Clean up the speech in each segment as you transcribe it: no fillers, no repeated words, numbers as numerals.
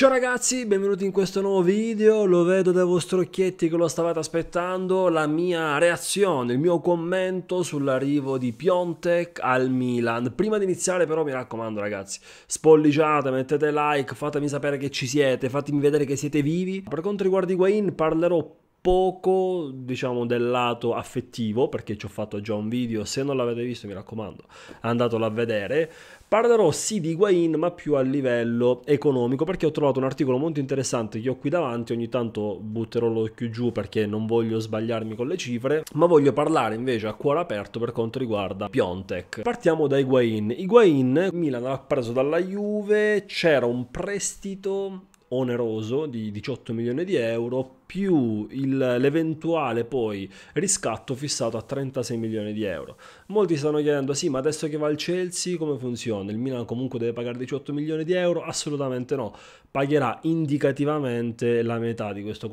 Ciao ragazzi, benvenuti in questo nuovo video. Lo vedo dai vostri occhietti che lo stavate aspettando, la mia reazione, il mio commento sull'arrivo di Piontek al Milan. Prima di iniziare però mi raccomando ragazzi, spolliciate, mettete like, fatemi sapere che ci siete, fatemi vedere che siete vivi. Per quanto riguarda Higuain parlerò poco, diciamo, del lato affettivo, perché ci ho fatto già un video, se non l'avete visto mi raccomando andatelo a vedere. Parlerò sì di Higuain ma più a livello economico, perché ho trovato un articolo molto interessante che ho qui davanti, ogni tanto butterò l'occhio giù perché non voglio sbagliarmi con le cifre, ma voglio parlare invece a cuore aperto per quanto riguarda Piontek. Partiamo da Higuain. Higuain Milan l'ha preso dalla Juve, c'era un prestito oneroso di 18 milioni di euro più l'eventuale poi riscatto fissato a 36 milioni di euro. Molti stanno chiedendo sì, ma adesso che va al Chelsea come funziona? Il Milan comunque deve pagare 18 milioni di euro? Assolutamente no, pagherà indicativamente la metà di questo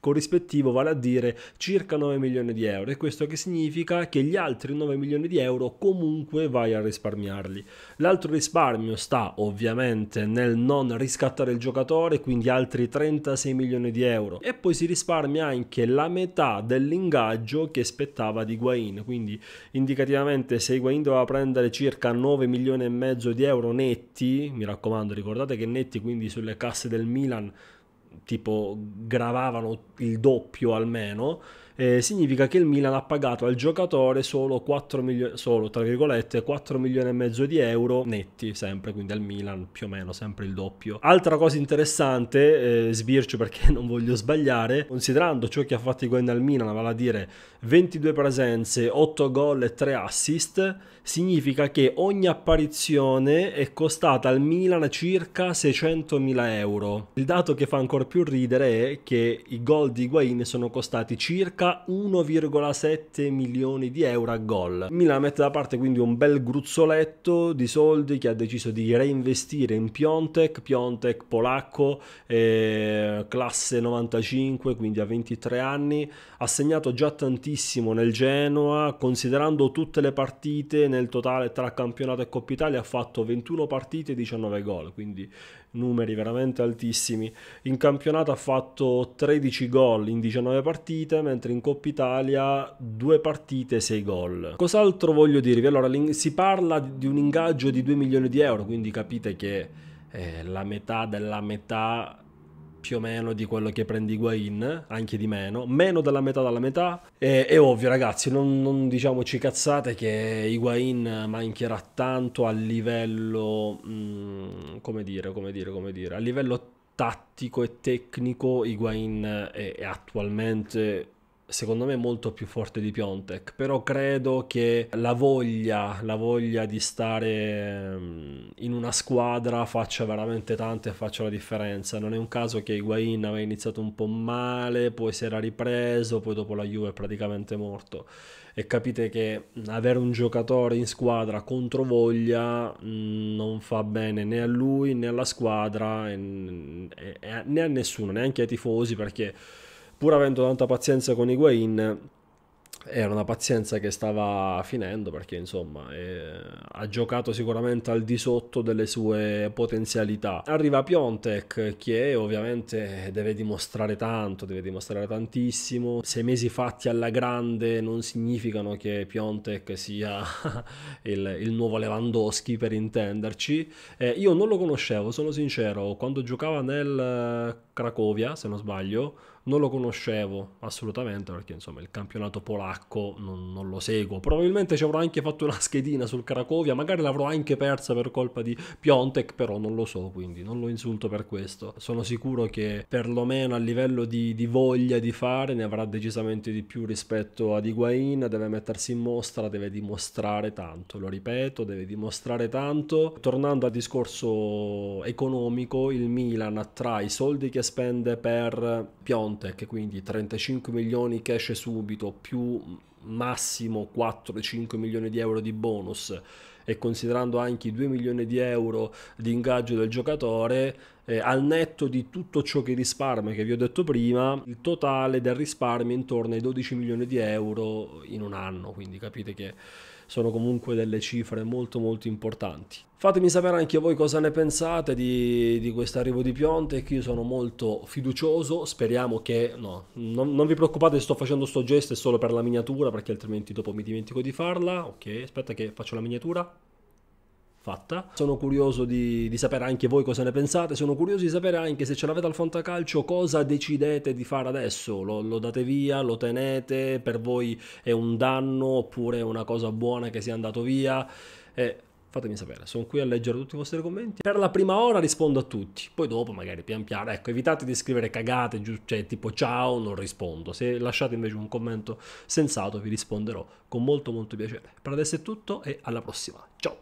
corrispettivo, vale a dire circa 9 milioni di euro, e questo che significa che gli altri 9 milioni di euro comunque vai a risparmiarli. L'altro risparmio sta ovviamente nel non riscattare il giocatore, quindi altri 36 milioni di euro, e poi si risparmia anche la metà dell'ingaggio che spettava di Higuain. Quindi indicativamente, se Higuain doveva prendere circa 9 milioni e mezzo di euro netti, mi raccomando ricordate che netti, quindi sulle casse del Milan tipo gravavano il doppio almeno, significa che il Milan ha pagato al giocatore solo 4 milioni e mezzo di euro netti, sempre, quindi al Milan più o meno sempre il doppio. Altra cosa interessante, sbircio perché non voglio sbagliare, considerando ciò che ha fatto Higuain al Milan, vale a dire 22 presenze, 8 gol e 3 assist, significa che ogni apparizione è costata al Milan circa 600.000 euro. Il dato che fa ancora più ridere è che i gol di Higuain sono costati circa 1,7 milioni di euro a gol. Milan mette da parte quindi un bel gruzzoletto di soldi che ha deciso di reinvestire in Piontek. Piontek polacco, classe 95, quindi a 23 anni, ha segnato già tantissimo nel Genoa, considerando tutte le partite nel totale tra campionato e Coppa Italia ha fatto 21 partite e 19 gol, quindi numeri veramente altissimi. In campionato ha fatto 13 gol in 19 partite, mentre in Coppa Italia 2 partite 6 gol. Cos'altro voglio dirvi? Allora, si parla di un ingaggio di 2 milioni di euro, quindi capite che la metà della metà più o meno di quello che prendi Higuain, anche di meno della metà della metà. È ovvio ragazzi, non diciamoci cazzate che Higuain mancherà tanto a livello a livello tattico e tecnico. Higuain è attualmente secondo me molto più forte di Piontek, però credo che la voglia di stare in una squadra faccia veramente tanto e faccia la differenza. Non è un caso che Higuain aveva iniziato un po' male, poi si era ripreso, poi dopo la Juve è praticamente morto, e capite che avere un giocatore in squadra contro voglia non fa bene né a lui né alla squadra né a nessuno, neanche ai tifosi, perché pur avendo tanta pazienza con Higuain, era una pazienza che stava finendo, perché insomma ha giocato sicuramente al di sotto delle sue potenzialità. Arriva Piontek che ovviamente deve dimostrare tanto, deve dimostrare tantissimo. 6 mesi fatti alla grande non significano che Piontek sia il nuovo Lewandowski, per intenderci. Io non lo conoscevo, sono sincero, quando giocava nel Cracovia, se non sbaglio, non lo conoscevo assolutamente, perché insomma il campionato polacco non lo seguo. Probabilmente ci avrò anche fatto una schedina sul Cracovia, magari l'avrò anche persa per colpa di Piontek, però non lo so, quindi non lo insulto per questo. Sono sicuro che perlomeno a livello di voglia di fare ne avrà decisamente di più rispetto ad Higuain. Deve mettersi in mostra, deve dimostrare tanto, lo ripeto, deve dimostrare tanto. Tornando al discorso economico, il Milan attrae i soldi che spende per Piontek, quindi 35 milioni che esce subito, più massimo 4-5 milioni di euro di bonus, e considerando anche i 2 milioni di euro di ingaggio del giocatore, al netto di tutto ciò che risparmia che vi ho detto prima, il totale del risparmio è intorno ai 12 milioni di euro in un anno, quindi capite che sono comunque delle cifre molto molto importanti. Fatemi sapere anche voi cosa ne pensate di questo arrivo di Piontek. Io sono molto fiducioso, speriamo che... No, non vi preoccupate, sto facendo sto gesto è solo per la miniatura, perché altrimenti dopo mi dimentico di farla. Ok, aspetta che faccio la miniatura. Fatta. Sono curioso di sapere anche voi cosa ne pensate, sono curioso di sapere anche se ce l'avete al Fonta Calcio cosa decidete di fare adesso, lo date via, lo tenete, per voi è un danno oppure è una cosa buona che sia andato via, fatemi sapere, sono qui a leggere tutti i vostri commenti. Per la prima ora rispondo a tutti, poi dopo magari pian piano, ecco, evitate di scrivere cagate, cioè tipo ciao, non rispondo, se lasciate invece un commento sensato vi risponderò con molto molto piacere. Per adesso è tutto e alla prossima, ciao!